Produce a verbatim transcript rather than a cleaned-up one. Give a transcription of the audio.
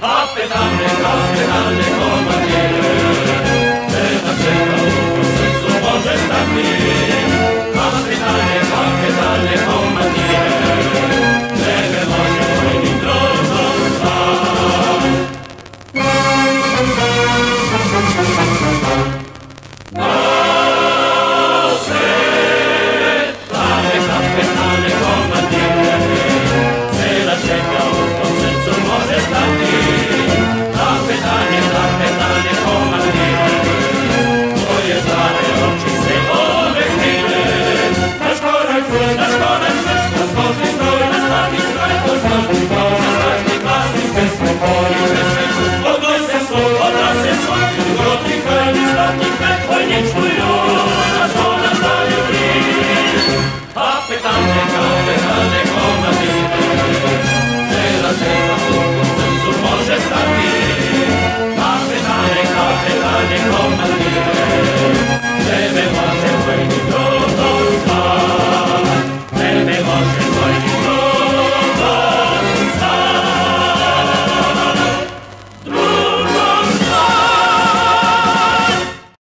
Happy, happy, happy, happy.